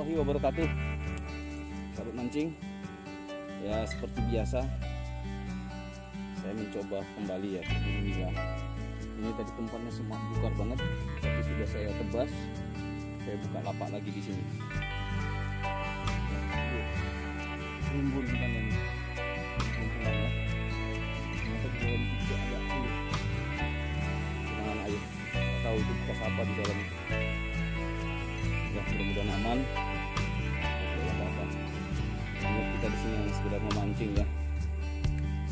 warahmatullahi wabarakatuh. Sahabat mancing, ya seperti biasa saya mencoba kembali ya. Ini tadi tempatnya semua bukar banget, tapi sudah saya tebas. Saya buka lapak lagi di sini. Rimbun ikan yang kumpulannya. Ternyata di dalam itu ada air, kenangan air. Tidak tahu itu bekas apa di dalam itu. Ya mudah-mudahan aman. Hanya kita di sini hanya sekedar memancing ya.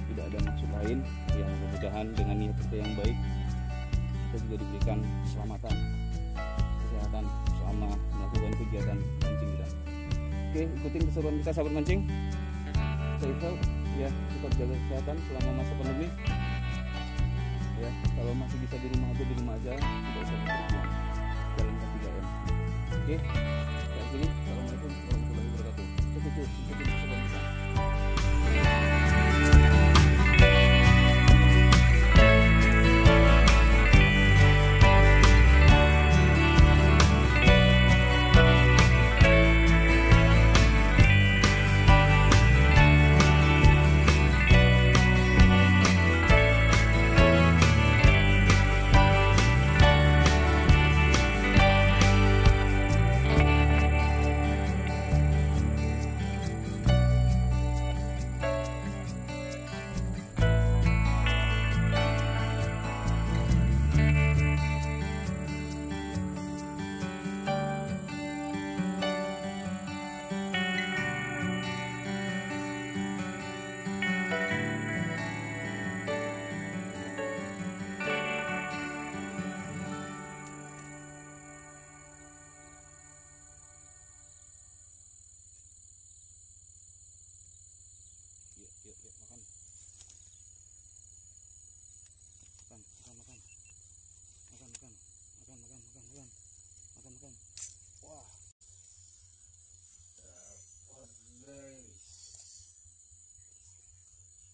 Tidak ada maksud lain. Ya mudah-mudahan dengan niat kita yang baik, kita juga diberikan keselamatan, kesehatan selama melakukan kegiatan mancing kita. Oke, ikutin keseruan kita sahabat mancing. Stay healthy ya, tetap jaga kesehatan selama masa pandemi. Ya, kalau masih bisa di rumah aja, tidak usah bergerak. Jalan kaki aja. Oke. Sampai sini. Assalamualaikum warahmatullahi wabarakatuh. Cukup. Makan. Wah.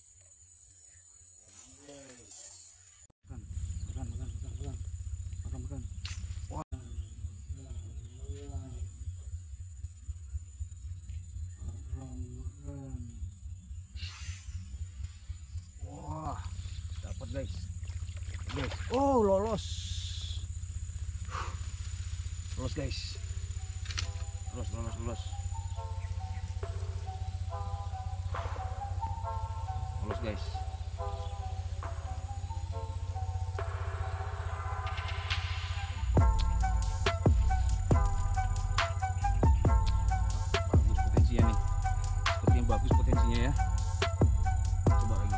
Makan. Wah. Wah. Dapat guys. Oh, lolos. Lolos guys, lolos guys. Bagus potensinya nih, sepertinya bagus potensinya ya. Coba lagi.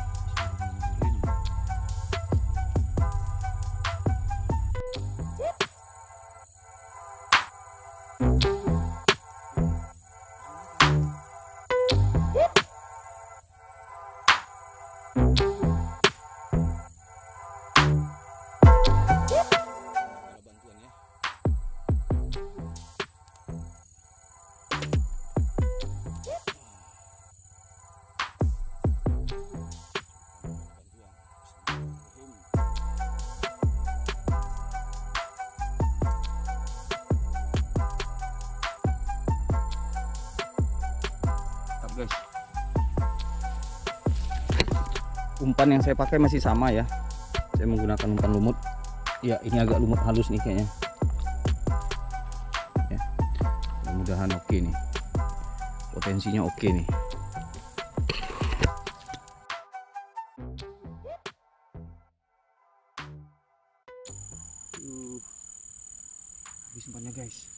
Guys, umpan yang saya pakai masih sama ya, saya menggunakan umpan lumut ya. Ini agak lumut halus nih kayaknya ya, mudah-mudahan oke nih, potensinya oke nih. Habis umpannya guys.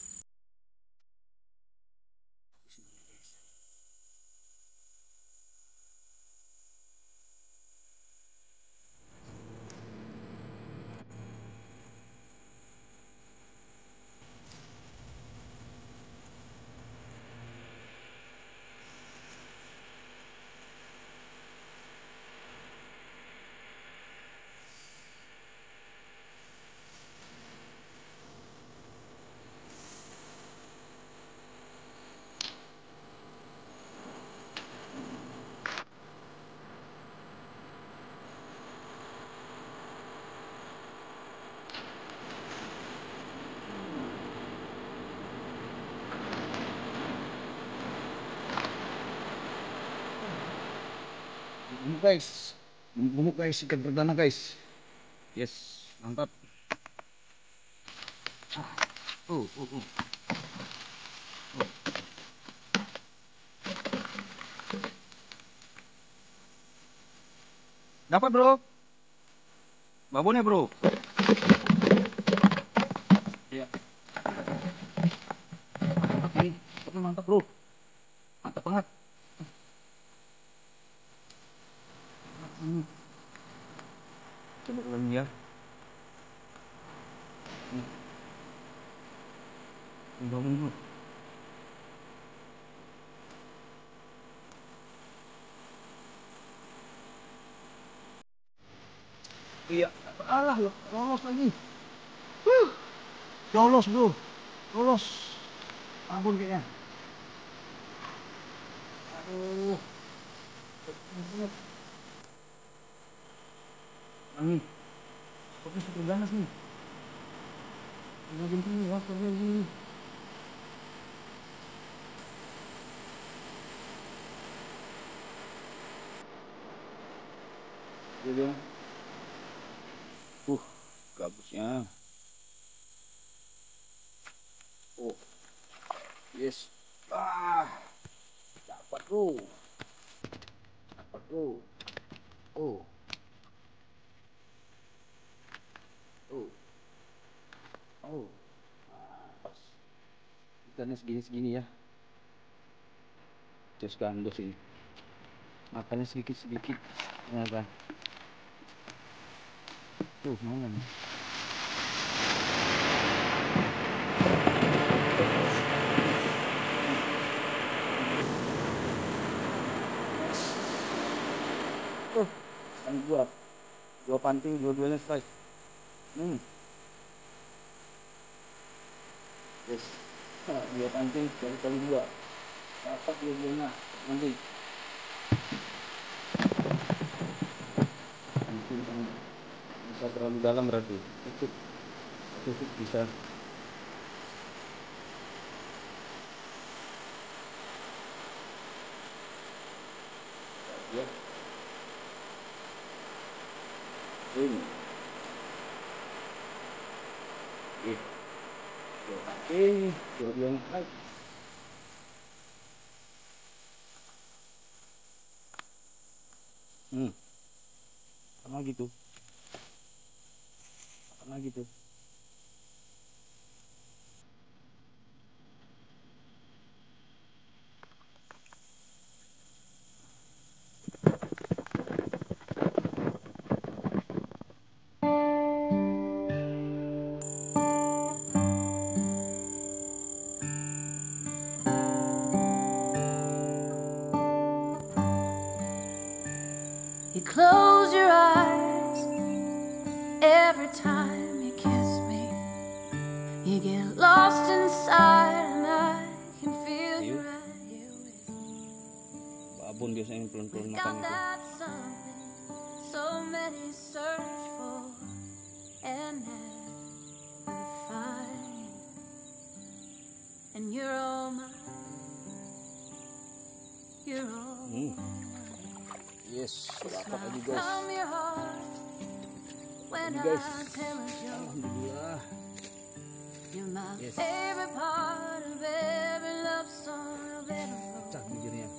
Bumuk guys, bumuk guys, ikan perdana guys. Yes, mantap. Dapat bro, babonnya bro. Iya. Mantap ini, mantap bro, mantap banget. Coba lagi ya. Bangun. Iya, alah loh, lolos lagi. Lolos bro, lolos. Ampun kayaknya. Aduh. Angin. Kopi sudah ganas nih. Ini gini, waktu ini. Jadi, gabusnya. Oh, yes. Dapat bro. Dapat bro. Oh. Ikannya segini-segini ya. Terus gandos ini. Makannya sedikit-sedikit. Kenapa? Tuh, mau nggak nih? Tuh, kan gua. Dua panting, dua-duanya strike. Yes. Nah, dua panting, kali-kali dua. Dapat dua-duanya, nanti. Bisa terlalu dalam berarti tutup bisa ya. Ini dua lagi sama gitu gitu. You close your eyes every time you get lost inside and I can feel you right here with me. Babon biasanya pelan-pelan makan itu. So many search for and never find. And you're all mine. You're all mine. Yes, dapat lagi guys. Lagi guys. Alhamdulillah. You're my favorite part of every love song I've ever heard.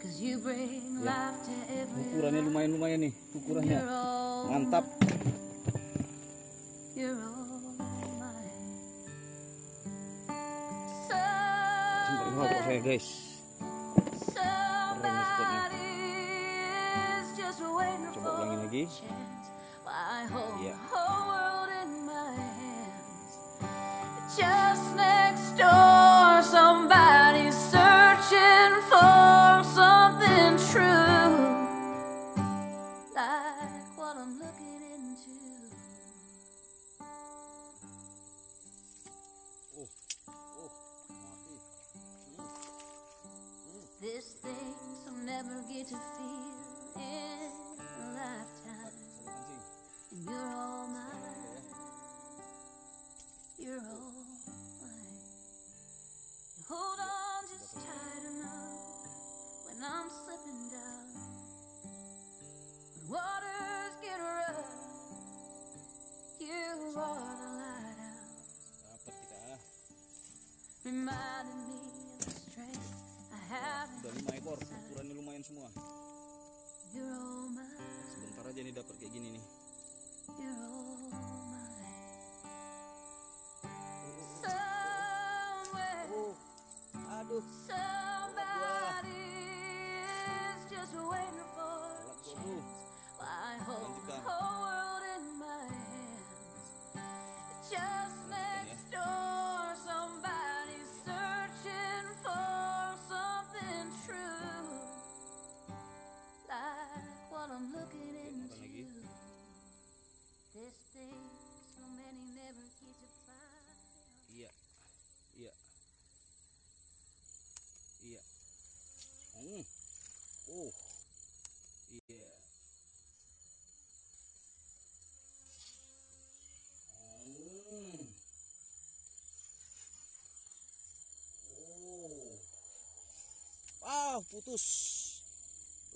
'Cause you bring life to every. Ukurannya lumayan nih, ukurannya mantap. Sampai lupa saya guys. Keren spotnya. Coba ulangin lagi. Iya. Just next door, somebody's searching for something true, like what I'm looking into. There's things I'll never get to feel in a lifetime, and you're all mine. You're all. Hold on just tight enough when I'm slipping down. waters can run, you are the lighthouse, reminding me of the strength I have. Udah 5 ekor, ukurannya lumayan semua. Sebentar aja nih dapat kayak gini nih. Aduh, I hold the whole world in my hands. Just next door, somebody's searching for something true, like what I'm looking into. This thing so many never get to find. Iya, iya, iya. Oh, iya. Wow, putus.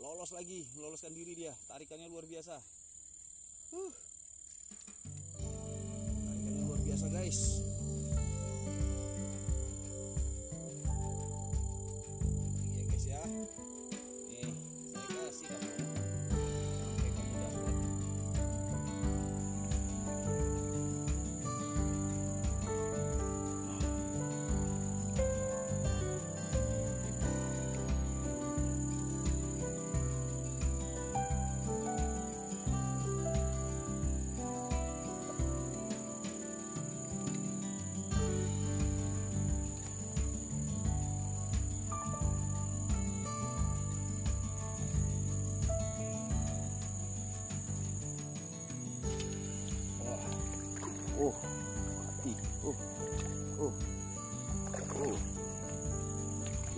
Lolos lagi, meloloskan diri dia. Tarikannya luar biasa. Tarikannya luar biasa, guys. Iya, guys ya. Nih, saya kasih kamu.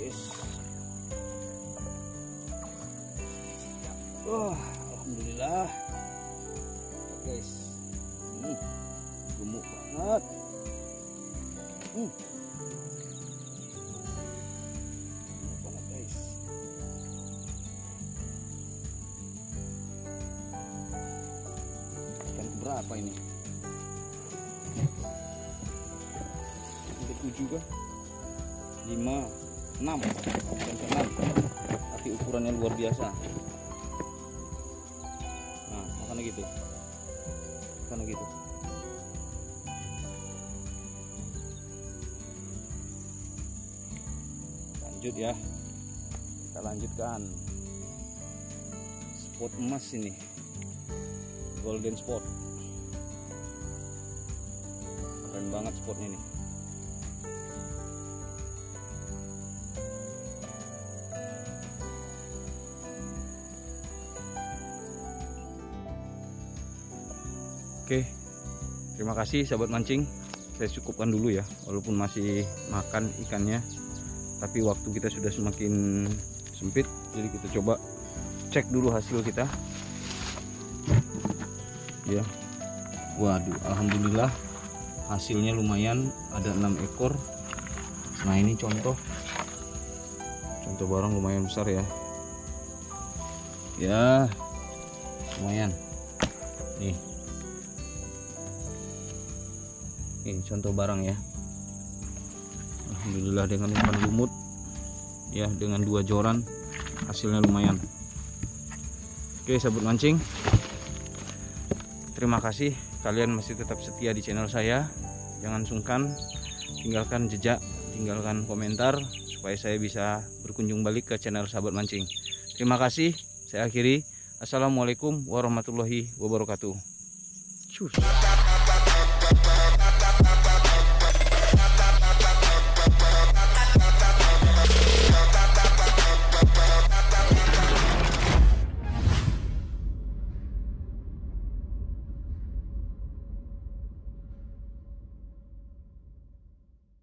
Yes. Oh, alhamdulillah. Guys. Gemuk banget. Gemuk banget, guys. Ikan berapa ini? Ada 7 kah? 5. 6 tapi ukurannya luar biasa. Nah, makannya gitu, makannya gitu. Lanjut ya, kita lanjutkan spot emas ini, golden spot. Keren banget spotnya nih. Oke, terima kasih sahabat mancing. Saya cukupkan dulu ya, walaupun masih makan ikannya, tapi waktu kita sudah semakin sempit, jadi kita coba cek dulu hasil kita. Ya, waduh, alhamdulillah hasilnya lumayan, ada 6 ekor. Nah ini contoh barang lumayan besar ya. Ya, lumayan. Nih. Ini contoh barang ya. Alhamdulillah dengan umpan lumut ya, dengan 2 joran hasilnya lumayan. Oke sahabat mancing, terima kasih kalian masih tetap setia di channel saya. Jangan sungkan, tinggalkan jejak, tinggalkan komentar supaya saya bisa berkunjung balik ke channel sahabat mancing. Terima kasih, saya akhiri. Assalamualaikum warahmatullahi wabarakatuh. Cus.